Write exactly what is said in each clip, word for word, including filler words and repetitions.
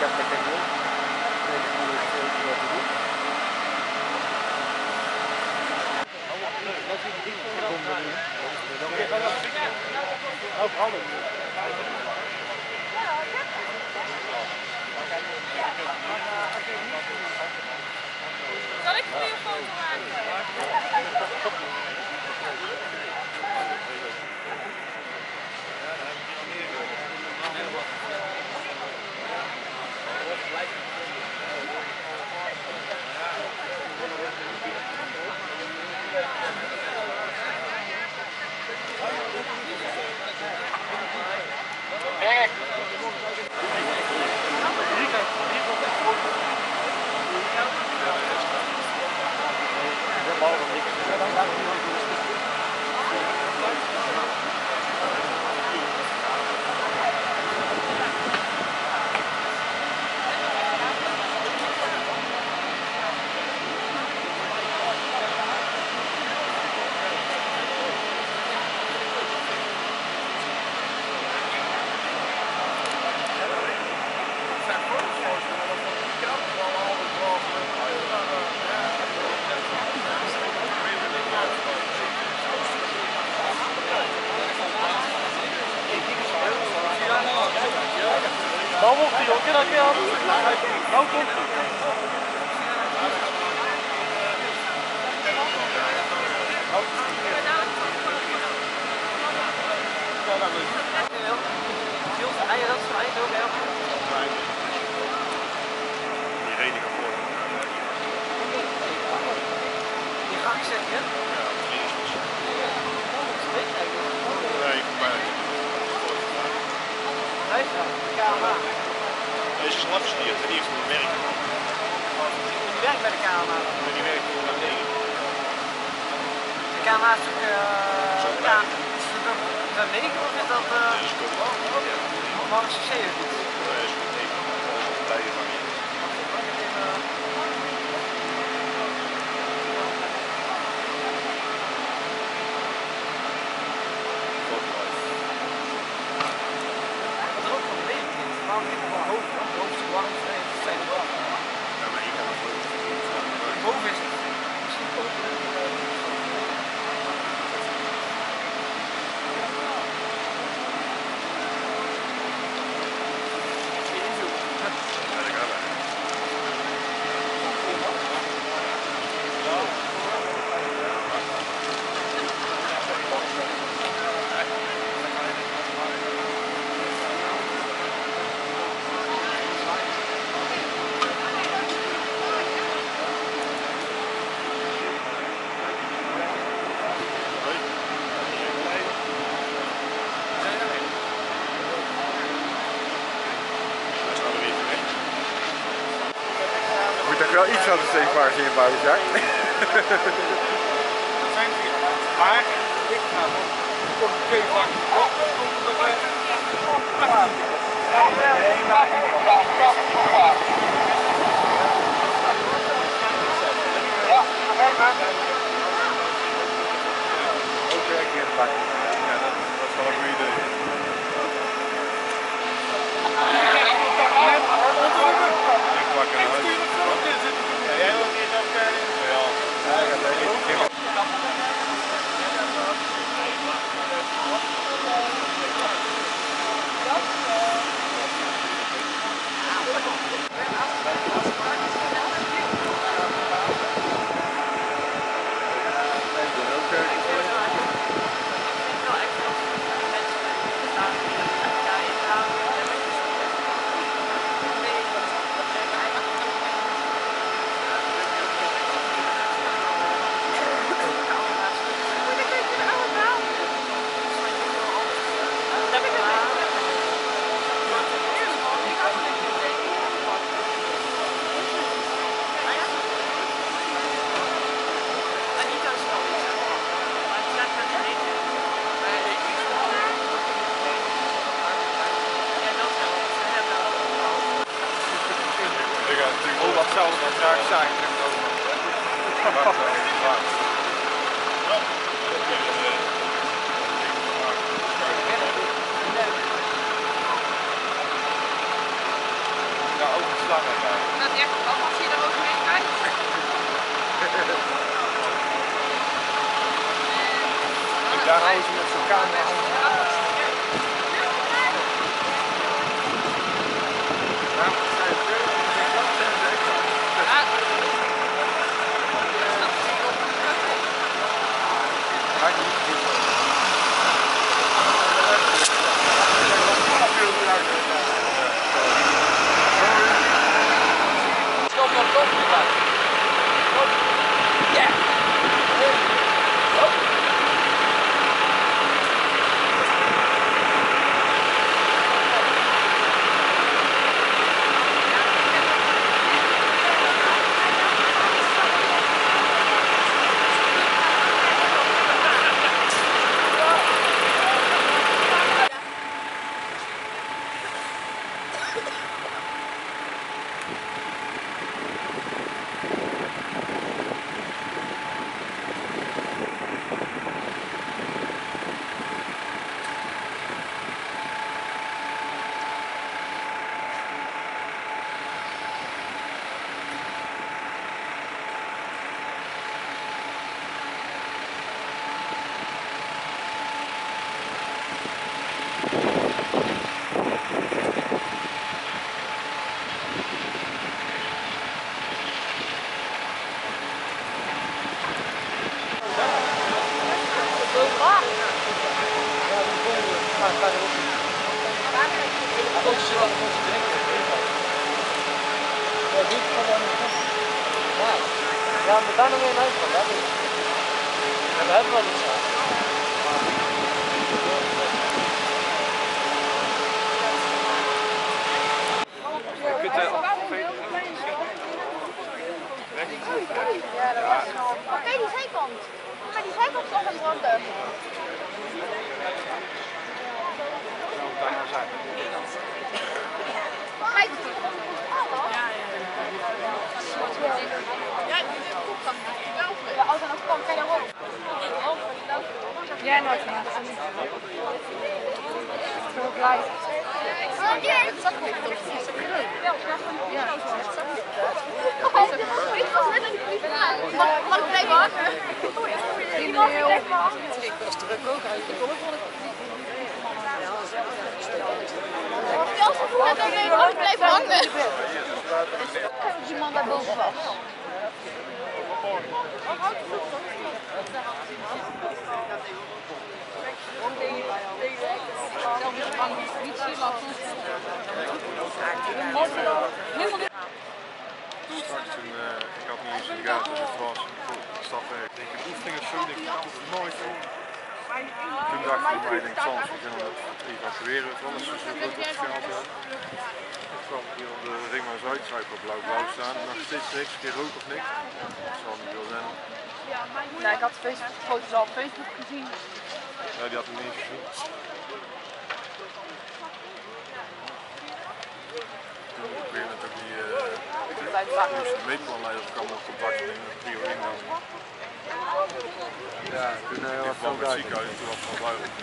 Zal ik voor je foto maken? Nou wordt hij ook in dat keer aan. Nou komt hij. Die reden gaat voor. Die ga ik zeggen, hè? Ja, die is misschien. Nee, ik ben bij. Hij gaat. Deze slapjes die het heeft niet werken. Die werkt bij de K M H. Nee, die werkt niet bij de K M H. De K M H is ook... Dat weet ik nog net dat... Dat is goed. Maar een C C heeft niet. Nee, is goed. Dat is een tijdje van je. Wel iets aan de steekpaars in je buitenjaar. Dat zijn vier. Maar ik ga nog een twee vakjes op. Ook weer een keer een bakje. Ja, dat is wel een goed idee. Ja, on that. Ja, maar daar nog meer uit van, dat is. En we hebben wel iets aan. Je kunt er ook veel verschillen. Ja, dat was het al. Oké, die zijkant. Maar die zijkant is nog een brandduik. Kijk, die komt er goed aan, hoor. Ja, ja. Ja, als er nog komt, ga je daarop. Ja, nooit meer. Ik ben ook blij. Het is ook leuk. Ja, het is echt zo leuk. Ik was net een goede vraag. Mag ik blijven hangen? Ik mag blijven hangen. Ik was druk ook uit. Ik kon ook wel een... Ik had het gevoel dat ik ook blijven hangen. Die man daar boven was. Wat houdt het goed? Ik had niet eens in de gaten, dus het was een stapwerk. Ik heb oefeningen zo, ik had het nooit doen. Toen dacht ik, ik denk, Sans, we kunnen het evacueren. Het was een soort verschil. Ik kwam hier op de Ring van Zuid, zou ik op blauw-blauw staan. Nog steeds niks, geen rook of niks. Dat zal niet wel zijn. Nee, ik had de foto's al op Facebook gezien. Ja, die had ik niet eens gezien. Toen probeerde ik ook die uh, meetplanleider kwam op contact met de Prio Ring. Ja, toen uh, was het wel ziekenhuis en toen was het wel duidelijk.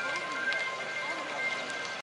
Thank you.